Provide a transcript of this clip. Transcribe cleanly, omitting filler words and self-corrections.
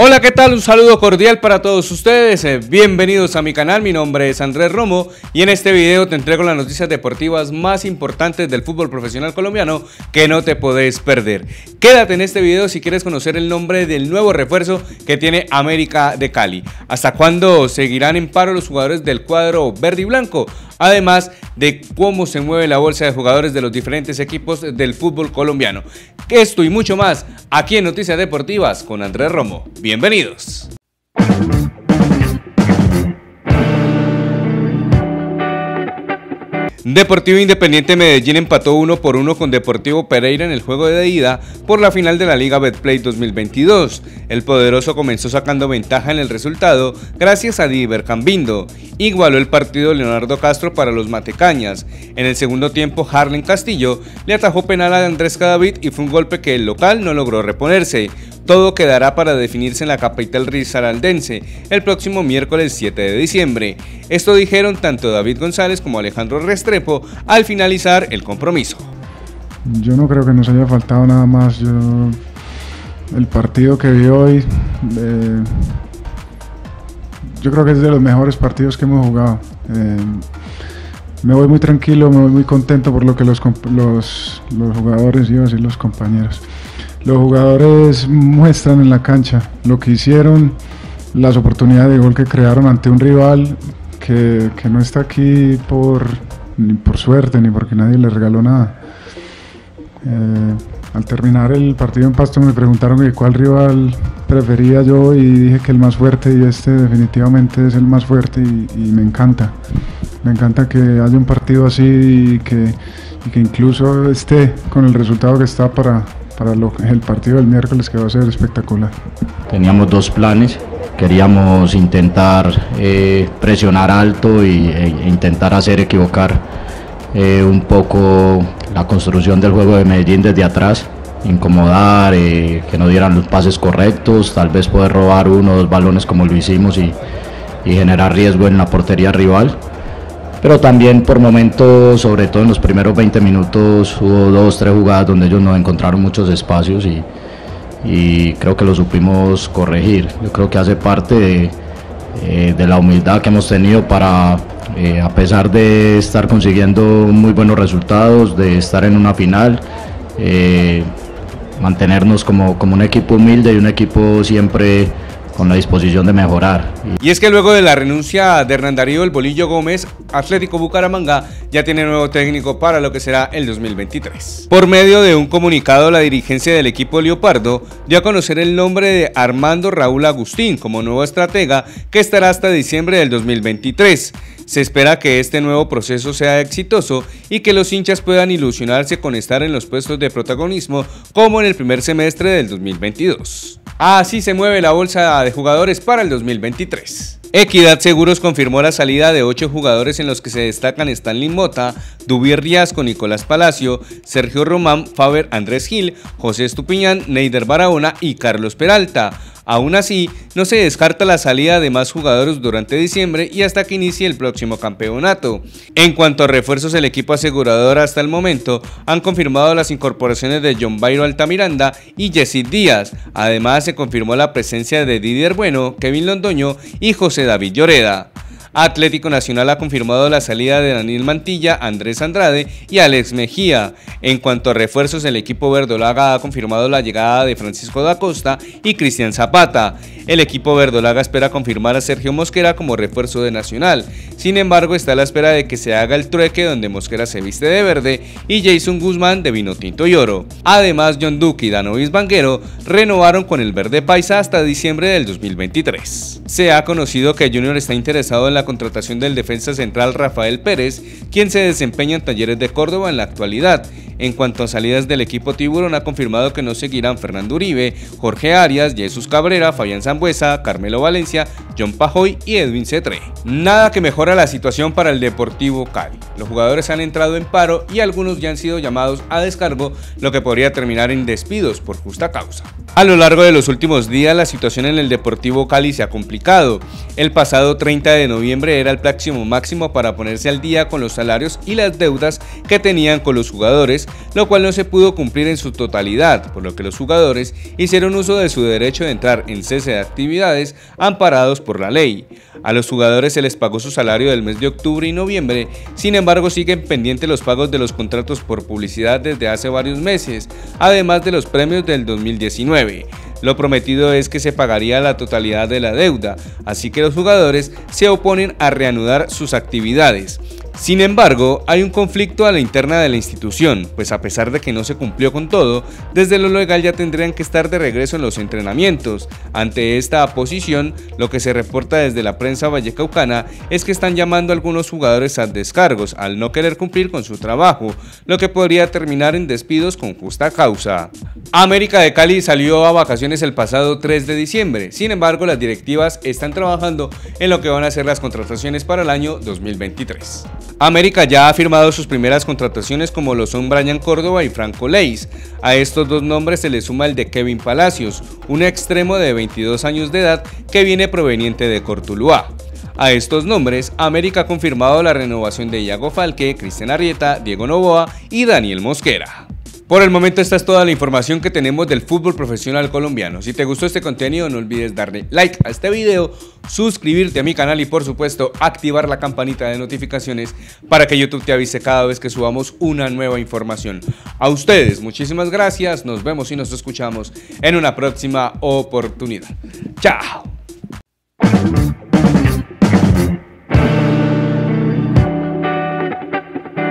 Hola, ¿qué tal? Un saludo cordial para todos ustedes, bienvenidos a mi canal, mi nombre es Andrés Romo y en este video te entrego las noticias deportivas más importantes del fútbol profesional colombiano que no te podés perder. Quédate en este video si quieres conocer el nombre del nuevo refuerzo que tiene América de Cali, hasta cuándo seguirán en paro los jugadores del cuadro verde y blanco, además de cómo se mueve la bolsa de jugadores de los diferentes equipos del fútbol colombiano. Esto y mucho más aquí en Noticias Deportivas con Andrés Romo. Bienvenidos. Deportivo Independiente Medellín empató 1-1 con Deportivo Pereira en el juego de ida por la final de la Liga Betplay 2022. El poderoso comenzó sacando ventaja en el resultado gracias a Díber Cambindo. Igualó el partido Leonardo Castro para los matecañas. En el segundo tiempo, Harlen Castillo le atajó penal a Andrés Cadavid y fue un golpe que el local no logró reponerse. Todo quedará para definirse en la capital risaraldense el próximo miércoles 7 de diciembre. Esto dijeron tanto David González como Alejandro Restrepo al finalizar el compromiso. Yo no creo que nos haya faltado nada más. El partido que vi hoy, yo creo que es de los mejores partidos que hemos jugado. Me voy muy tranquilo, me voy muy contento por lo que los jugadores, iba a decir los compañeros. Los jugadores muestran en la cancha lo que hicieron, las oportunidades de gol que crearon ante un rival que no está aquí ni por suerte ni porque nadie le regaló nada. Al terminar el partido en Pasto me preguntaron que cuál rival prefería yo y dije que el más fuerte, y este definitivamente es el más fuerte y me encanta. Me encanta que haya un partido así y que incluso esté con el resultado que está para el partido del miércoles, que va a ser espectacular. Teníamos dos planes, queríamos intentar presionar alto e intentar hacer equivocar un poco la construcción del juego de Medellín desde atrás, incomodar, que no dieran los pases correctos, tal vez poder robar uno o dos balones como lo hicimos y generar riesgo en la portería rival. Pero también por momentos, sobre todo en los primeros 20 minutos, hubo dos, tres jugadas donde ellos no encontraron muchos espacios y creo que lo supimos corregir. Yo creo que hace parte de la humildad que hemos tenido para, a pesar de estar consiguiendo muy buenos resultados, de estar en una final, mantenernos como un equipo humilde y un equipo siempre con la disposición de mejorar. Y es que luego de la renuncia de Hernán Darío, el Bolillo Gómez, Atlético Bucaramanga ya tiene nuevo técnico para lo que será el 2023. Por medio de un comunicado, la dirigencia del equipo Leopardo dio a conocer el nombre de Armando Raúl Agustín como nuevo estratega que estará hasta diciembre del 2023. Se espera que este nuevo proceso sea exitoso y que los hinchas puedan ilusionarse con estar en los puestos de protagonismo como en el primer semestre del 2022. Así se mueve la bolsa de jugadores para el 2023. Equidad Seguros confirmó la salida de 8 jugadores, en los que se destacan Stanley Mota, Dubier Riasco, Nicolás Palacio, Sergio Román, Faber Andrés Gil, José Estupiñán, Neider Barahona y Carlos Peralta. Aún así, no se descarta la salida de más jugadores durante diciembre y hasta que inicie el próximo campeonato. En cuanto a refuerzos, el equipo asegurador hasta el momento han confirmado las incorporaciones de John Bayro Altamiranda y Jesse Díaz. Además, se confirmó la presencia de Didier Bueno, Kevin Londoño y José David Lloreda. Atlético Nacional ha confirmado la salida de Daniel Mantilla, Andrés Andrade y Alex Mejía. En cuanto a refuerzos, el equipo verdolaga ha confirmado la llegada de Francisco da Costa y Cristian Zapata. El equipo verdolaga espera confirmar a Sergio Mosquera como refuerzo de Nacional. Sin embargo, está a la espera de que se haga el trueque, donde Mosquera se viste de verde y Jason Guzmán de vino tinto y oro. Además, John Duque y Danovis Banguero renovaron con el verde paisa hasta diciembre del 2023. Se ha conocido que Junior está interesado en la contratación del defensa central Rafael Pérez, quien se desempeña en Talleres de Córdoba en la actualidad. En cuanto a salidas del equipo tiburón, ha confirmado que no seguirán Fernando Uribe, Jorge Arias, Jesús Cabrera, Fabián Sambuesa, Carmelo Valencia, John Pajoy y Edwin Cetré. Nada que mejora la situación para el Deportivo Cali. Los jugadores han entrado en paro y algunos ya han sido llamados a descargo, lo que podría terminar en despidos por justa causa. A lo largo de los últimos días, la situación en el Deportivo Cali se ha complicado. El pasado 30 de noviembre era el máximo para ponerse al día con los salarios y las deudas que tenían con los jugadores, lo cual no se pudo cumplir en su totalidad, por lo que los jugadores hicieron uso de su derecho de entrar en cese de actividades amparados por la ley. A los jugadores se les pagó su salario del mes de octubre y noviembre, sin embargo siguen pendientes los pagos de los contratos por publicidad desde hace varios meses, además de los premios del 2019. Lo prometido es que se pagaría la totalidad de la deuda, así que los jugadores se oponen a reanudar sus actividades. Sin embargo, hay un conflicto a la interna de la institución, pues a pesar de que no se cumplió con todo, desde lo legal ya tendrían que estar de regreso en los entrenamientos. Ante esta oposición, lo que se reporta desde la prensa vallecaucana es que están llamando a algunos jugadores a descargos al no querer cumplir con su trabajo, lo que podría terminar en despidos con justa causa. América de Cali salió a vacaciones el pasado 3 de diciembre, sin embargo las directivas están trabajando en lo que van a ser las contrataciones para el año 2023. América ya ha firmado sus primeras contrataciones como lo son Bryan Córdoba y Franco Leis. A estos dos nombres se le suma el de Kevin Palacios, un extremo de 22 años de edad que viene proveniente de Cortuluá. A estos nombres, América ha confirmado la renovación de Iago Falque, Cristian Arrieta, Diego Novoa y Daniel Mosquera. Por el momento esta es toda la información que tenemos del fútbol profesional colombiano. Si te gustó este contenido no olvides darle like a este video, suscribirte a mi canal y por supuesto activar la campanita de notificaciones para que YouTube te avise cada vez que subamos una nueva información. A ustedes muchísimas gracias, nos vemos y nos escuchamos en una próxima oportunidad. Chao.